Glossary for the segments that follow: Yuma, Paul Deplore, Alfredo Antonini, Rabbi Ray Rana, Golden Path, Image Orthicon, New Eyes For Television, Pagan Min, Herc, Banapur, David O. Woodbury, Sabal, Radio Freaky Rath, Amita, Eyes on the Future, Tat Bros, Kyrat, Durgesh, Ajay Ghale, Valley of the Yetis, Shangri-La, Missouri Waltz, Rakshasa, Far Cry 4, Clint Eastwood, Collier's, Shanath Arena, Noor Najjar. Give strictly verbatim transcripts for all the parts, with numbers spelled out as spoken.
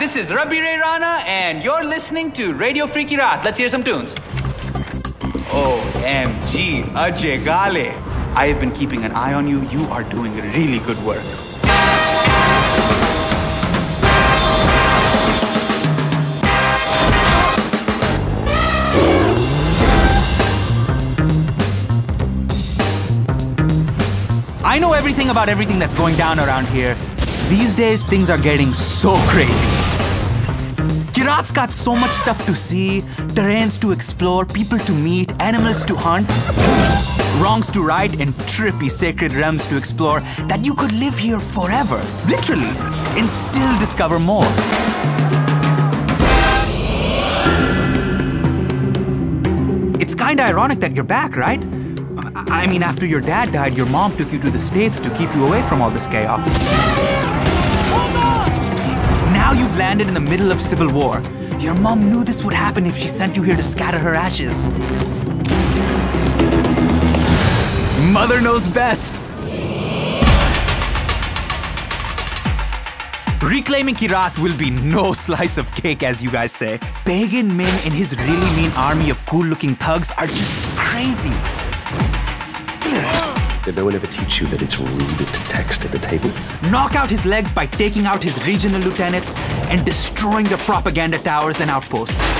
This is Rabbi Ray Rana, and you're listening to Radio Freaky Rath. Let's hear some tunes. O M G, Ajay Ghale. I have been keeping an eye on you. You are doing really good work. I know everything about everything that's going down around here. These days, things are getting so crazy. Kyrat's got so much stuff to see, terrains to explore, people to meet, animals to hunt, wrongs to right, and trippy sacred realms to explore that you could live here forever, literally, and still discover more. It's kinda ironic that you're back, right? I mean, after your dad died, your mom took you to the States to keep you away from all this chaos. Now you've landed in the middle of civil war. Your mom knew this would happen if she sent you here to scatter her ashes. Mother knows best. Reclaiming Kyrat will be no slice of cake, as you guys say. Pagan Min and his really mean army of cool-looking thugs are just crazy. Did no one ever teach you that it's rude to text at the table? Knock out his legs by taking out his regional lieutenants and destroying their propaganda towers and outposts.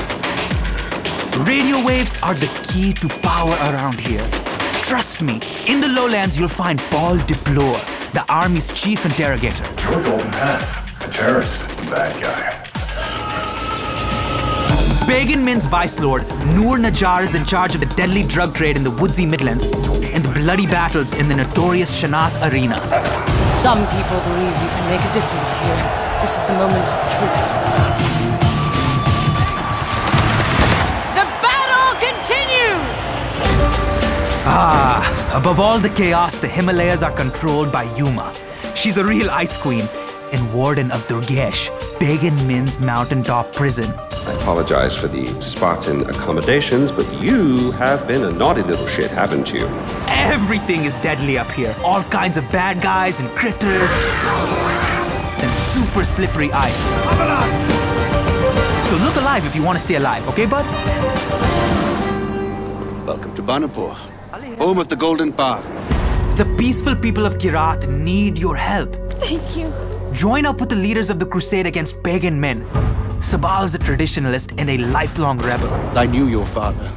Radio waves are the key to power around here. Trust me, in the lowlands you'll find Paul Deplore, the army's chief interrogator. You're Golden Path, a terrorist, bad guy. Pagan Min's vice-lord, Noor Najjar, is in charge of the deadly drug trade in the woodsy Midlands and the bloody battles in the notorious Shanath Arena. Some people believe you can make a difference here. This is the moment of truth. The battle continues! Ah, above all the chaos, the Himalayas are controlled by Yuma. She's a real ice queen and warden of Durgesh, Pagan Min's mountaintop prison. I apologize for the Spartan accommodations, but you have been a naughty little shit, haven't you? Everything is deadly up here. All kinds of bad guys and critters and super slippery ice. So look alive if you want to stay alive, okay, bud? Welcome to Banapur, home of the Golden Path. The peaceful people of Kyrat need your help. Thank you. Join up with the leaders of the crusade against Pagan Min. Sabal is a traditionalist and a lifelong rebel. I knew your father,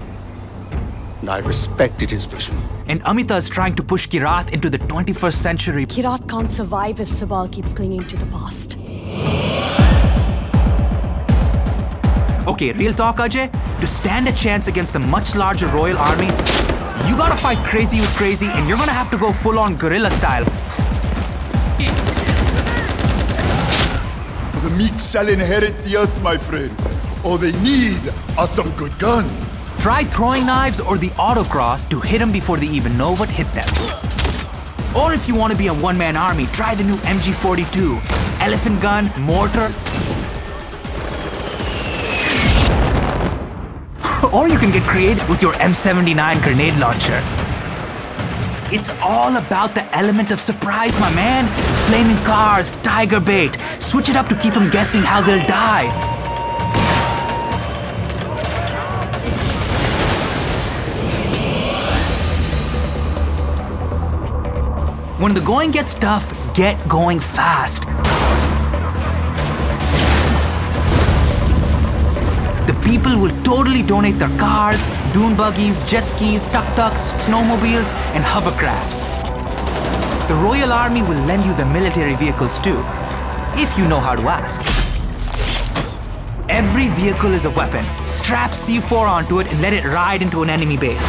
and I respected his vision. And Amita is trying to push Kyrat into the twenty-first century. Kyrat can't survive if Sabal keeps clinging to the past. Okay, real talk, Ajay. To stand a chance against the much larger royal army, you gotta fight crazy with crazy, and you're gonna have to go full-on guerrilla style. The meek shall inherit the earth, my friend. All they need are some good guns. Try throwing knives or the autocross to hit them before they even know what hit them. Or if you want to be a one-man army, try the new M G forty-two. Elephant gun, mortars. Or you can get creative with your M seventy-nine grenade launcher. It's all about the element of surprise, my man. Flaming cars, tiger bait. Switch it up to keep them guessing how they'll die. When the going gets tough, get going fast. The people will totally donate their cars, dune buggies, jet skis, tuk-tuks, snowmobiles, and hovercrafts. The Royal Army will lend you the military vehicles too, if you know how to ask. Every vehicle is a weapon. Strap C four onto it and let it ride into an enemy base.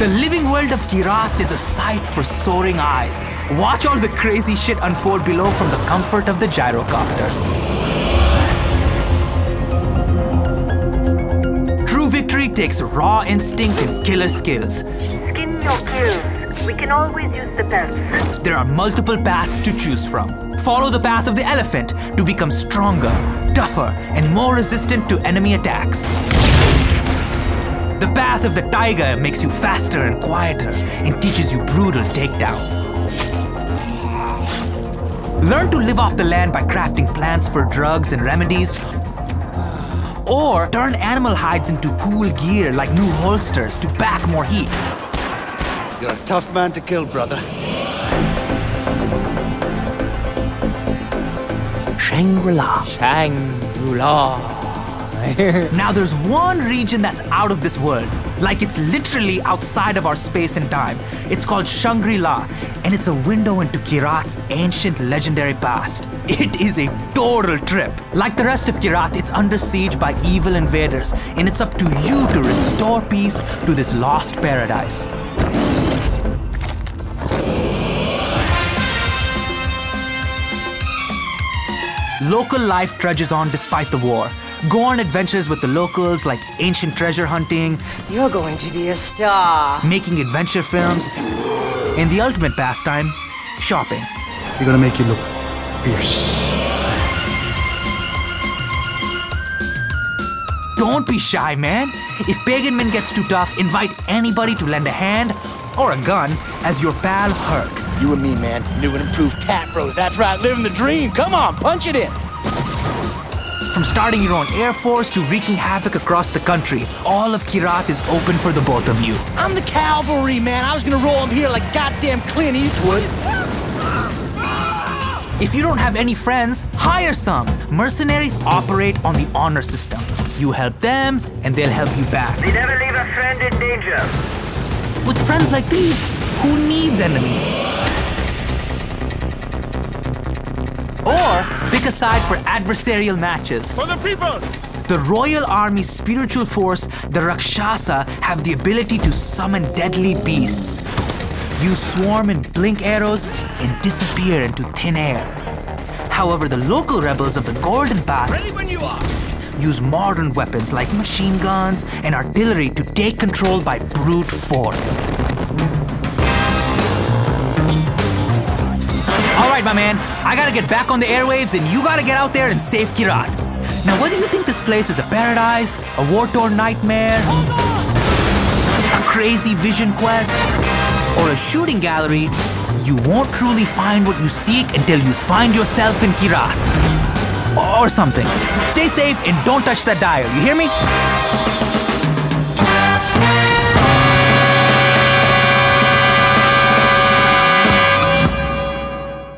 The living world of Kyrat is a sight for soaring eyes. Watch all the crazy shit unfold below from the comfort of the gyrocopter. True victory takes raw instinct and killer skills. Skin your kills. We can always use the pelts. There are multiple paths to choose from. Follow the path of the elephant to become stronger, tougher, and more resistant to enemy attacks. The path of the tiger makes you faster and quieter and teaches you brutal takedowns. Learn to live off the land by crafting plants for drugs and remedies, or turn animal hides into cool gear like new holsters to back more heat. You're a tough man to kill, brother. Shangri-La. Shangri-La. Now there's one region that's out of this world. Like it's literally outside of our space and time. It's called Shangri-La, and it's a window into Kyrat's ancient legendary past. It is a total trip. Like the rest of Kyrat, it's under siege by evil invaders, and it's up to you to restore peace to this lost paradise. Local life trudges on despite the war. Go on adventures with the locals like ancient treasure hunting. You're going to be a star. Making adventure films. And the ultimate pastime, shopping. We're gonna make you look fierce. Don't be shy, man. If Pagan Min gets too tough, invite anybody to lend a hand or a gun as your pal Herc. You and me, man. New and improved Tat Bros. That's right, living the dream. Come on, punch it in. From starting your own air force to wreaking havoc across the country, all of Kyrat is open for the both of you. I'm the cavalry, man. I was gonna roll him here like goddamn Clint Eastwood. If you don't have any friends, hire some. Mercenaries operate on the honor system. You help them, and they'll help you back. We never leave a friend in danger. With friends like these, who needs enemies? Or pick a side for adversarial matches. For the people! The Royal Army's spiritual force, the Rakshasa, have the ability to summon deadly beasts. You swarm and blink arrows and disappear into thin air. However, the local rebels of the Golden Path ready when you are. Use modern weapons like machine guns and artillery to take control by brute force. Alright, my man, I gotta get back on the airwaves and you gotta get out there and save Kyrat. Now, whether you think this place is a paradise, a war-torn nightmare, a crazy vision quest, or a shooting gallery, you won't truly find what you seek until you find yourself in Kyrat. Or something. Stay safe and don't touch that dial, you hear me?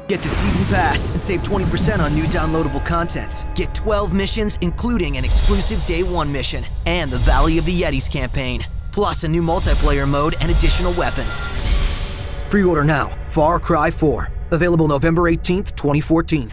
Get the season pass and save twenty percent on new downloadable content. Get twelve missions, including an exclusive day one mission and the Valley of the Yetis campaign, plus a new multiplayer mode and additional weapons. Pre-order now. Far Cry four. Available November eighteenth, twenty fourteen.